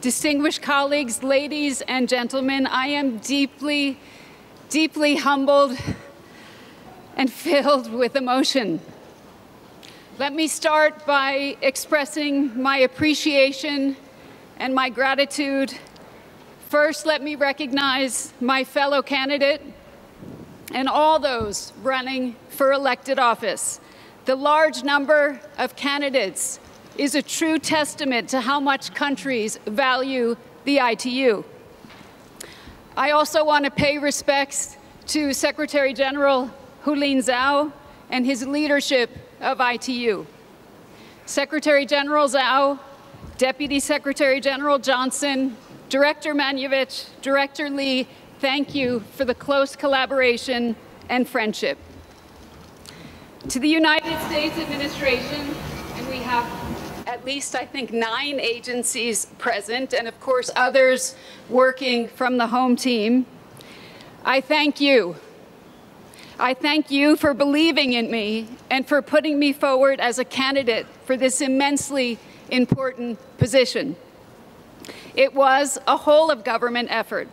distinguished colleagues, ladies and gentlemen, I am deeply, deeply humbled and filled with emotion. Let me start by expressing my appreciation and my gratitude. First, let me recognize my fellow candidate and all those running for elected office. The large number of candidates is a true testament to how much countries value the ITU. I also want to pay respects to Secretary General Houlin Zhao and his leadership of ITU. Secretary General Zhao, Deputy Secretary General Johnson, Director Manjevic, Director Lee, thank you for the close collaboration and friendship. To the United States administration, and we have at least, I think, 9 agencies present, and of course others working from the home team, I thank you. I thank you for believing in me and for putting me forward as a candidate for this immensely important position. It was a whole of government effort.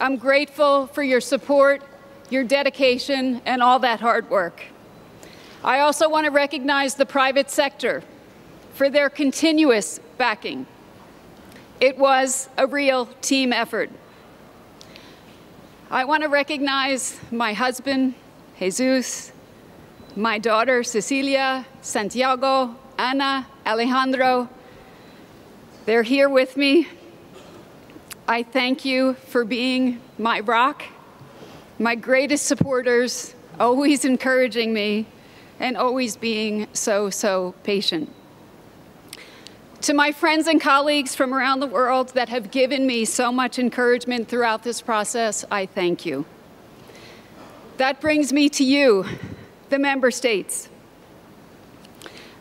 I'm grateful for your support, your dedication, and all that hard work. I also want to recognize the private sector for their continuous backing. It was a real team effort. I want to recognize my husband, Jesus, my daughter, Cecilia, Santiago, Ana, Alejandro. They're here with me. I thank you for being my rock, my greatest supporters, always encouraging me, and always being so, so patient. To my friends and colleagues from around the world that have given me so much encouragement throughout this process, I thank you. That brings me to you, the member states.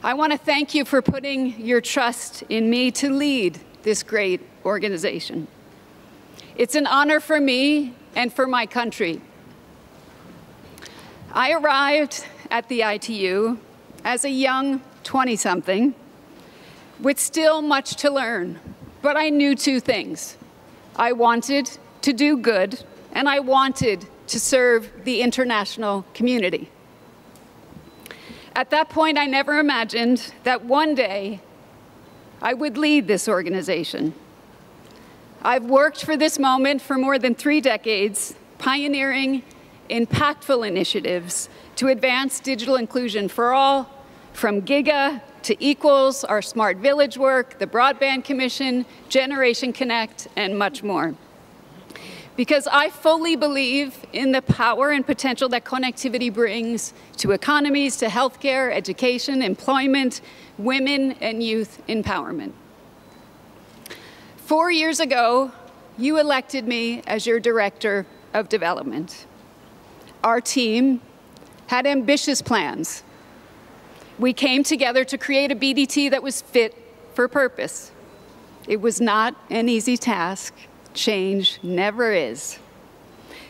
I want to thank you for putting your trust in me to lead this great organization. It's an honor for me and for my country. I arrived at the ITU as a young 20-something, with still much to learn, but I knew 2 things. I wanted to do good, and I wanted to serve the international community. At that point, I never imagined that one day I would lead this organization. I've worked for this moment for more than 3 decades, pioneering impactful initiatives to advance digital inclusion for all, from Giga to Equals, our Smart Village work, the Broadband Commission, Generation Connect, and much more. Because I fully believe in the power and potential that connectivity brings to economies, to healthcare, education, employment, women, and youth empowerment. 4 years ago, you elected me as your Director of Development. Our team had ambitious plans. We came together to create a BDT that was fit for purpose. It was not an easy task. Change never is.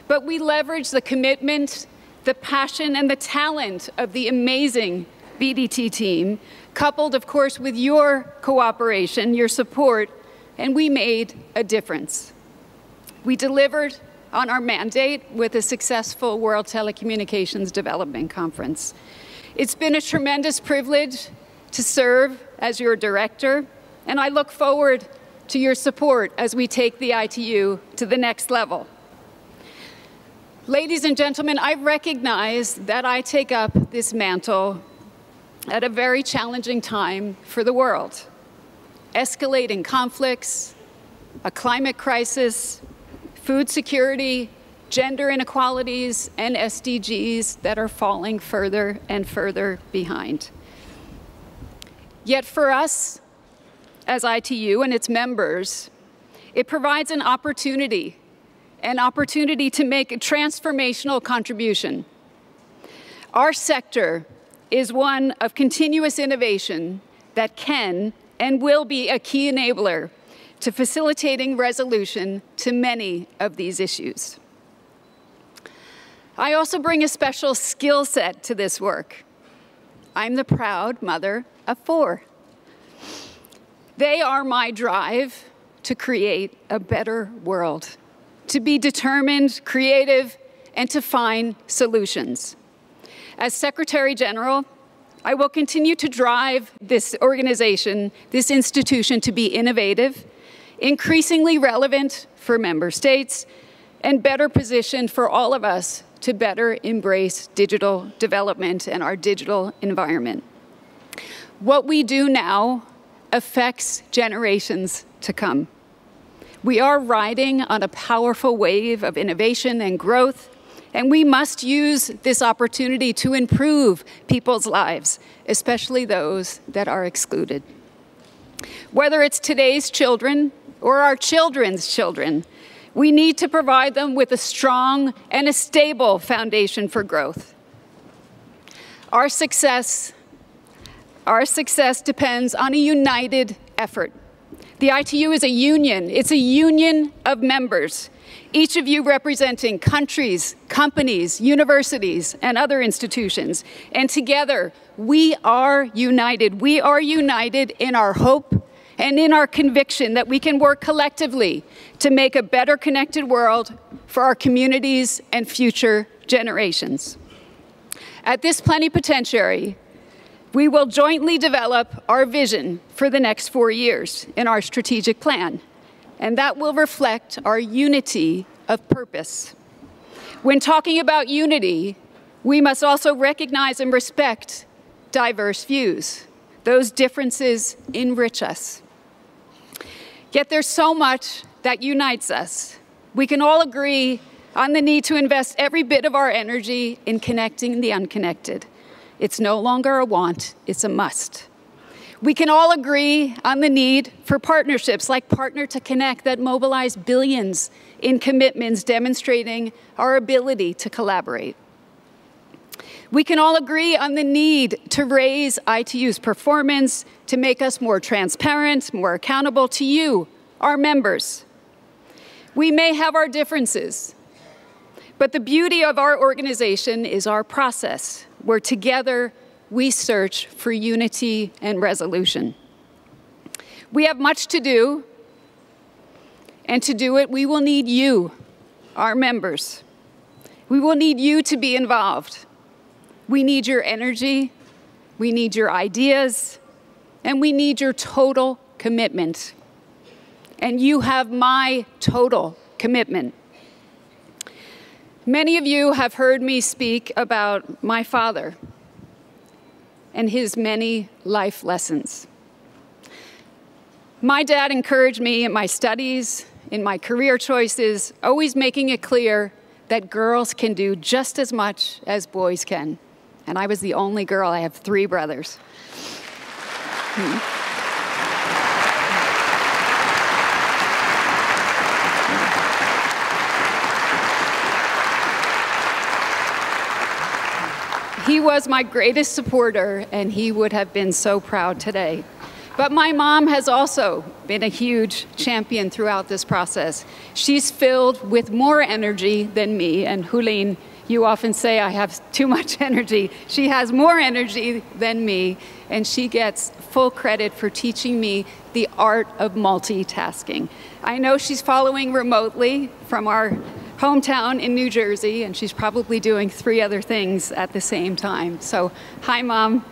But we leveraged the commitment, the passion, and the talent of the amazing BDT team, coupled, of course, with your cooperation, your support, and we made a difference. We delivered on our mandate with a successful World Telecommunications Development Conference. It's been a tremendous privilege to serve as your director, and I look forward to your support as we take the ITU to the next level. Ladies and gentlemen, I recognize that I take up this mantle at a very challenging time for the world. Escalating conflicts, a climate crisis, food security, gender inequalities, and SDGs that are falling further and further behind. Yet for us, as ITU and its members, it provides an opportunity to make a transformational contribution. Our sector is one of continuous innovation that can and will be a key enabler to facilitating resolution to many of these issues. I also bring a special skill set to this work. I'm the proud mother of 4. They are my drive to create a better world, to be determined, creative, and to find solutions. As Secretary General, I will continue to drive this organization, this institution, to be innovative, increasingly relevant for member states, and better positioned for all of us to better embrace digital development and our digital environment. What we do now affects generations to come. We are riding on a powerful wave of innovation and growth, and we must use this opportunity to improve people's lives, especially those that are excluded. Whether it's today's children or our children's children, we need to provide them with a strong and a stable foundation for growth. Our success depends on a united effort. The ITU is a union. It's a union of members, each of you representing countries, companies, universities, and other institutions. And together, we are united. We are united in our hope and in our conviction that we can work collectively to make a better connected world for our communities and future generations. At this plenipotentiary, we will jointly develop our vision for the next 4 years in our strategic plan, and that will reflect our unity of purpose. When talking about unity, we must also recognize and respect diverse views. Those differences enrich us. Yet there's so much that unites us. We can all agree on the need to invest every bit of our energy in connecting the unconnected. It's no longer a want, it's a must. We can all agree on the need for partnerships like Partner2Connect that mobilize billions in commitments demonstrating our ability to collaborate. We can all agree on the need to raise ITU's performance to make us more transparent, more accountable to you, our members. We may have our differences, but the beauty of our organization is our process, where together we search for unity and resolution. We have much to do, and to do it, we will need you, our members. We will need you to be involved. We need your energy, we need your ideas, and we need your total commitment. And you have my total commitment. Many of you have heard me speak about my father and his many life lessons. My dad encouraged me in my studies, in my career choices, always making it clear that girls can do just as much as boys can. And I was the only girl. I have 3 brothers. He was my greatest supporter, and he would have been so proud today. But my mom has also been a huge champion throughout this process. She's filled with more energy than me, and Houlin, you often say I have too much energy. She has more energy than me, and she gets full credit for teaching me the art of multitasking. I know she's following remotely from our hometown in New Jersey, and she's probably doing 3 other things at the same time. So, hi, Mom.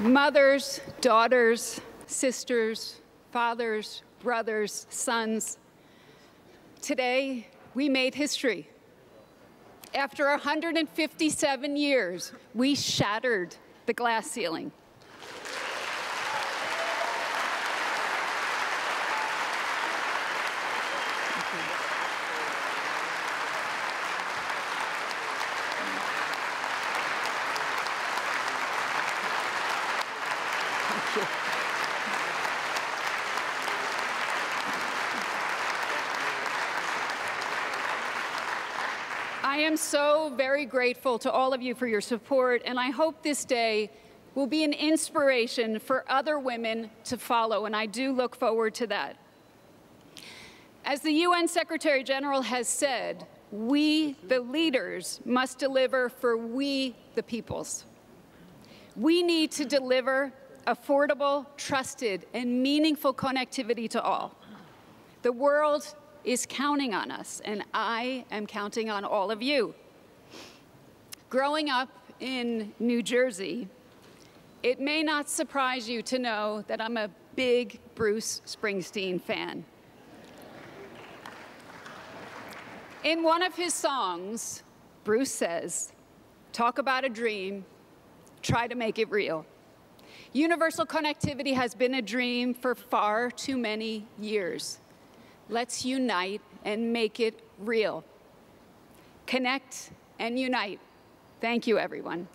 Mothers, daughters, sisters, fathers, brothers, sons. Today, we made history. After 157 years, we shattered the glass ceiling. I am so very grateful to all of you for your support, and I hope this day will be an inspiration for other women to follow, and I do look forward to that. As the UN Secretary General has said, we, the leaders, must deliver for we, the peoples. We need to deliver affordable, trusted, and meaningful connectivity to all. The world is counting on us, and I am counting on all of you. Growing up in New Jersey, it may not surprise you to know that I'm a big Bruce Springsteen fan. In one of his songs, Bruce says, "Talk about a dream, try to make it real." Universal connectivity has been a dream for far too many years. Let's unite and make it real. Connect and unite. Thank you, everyone.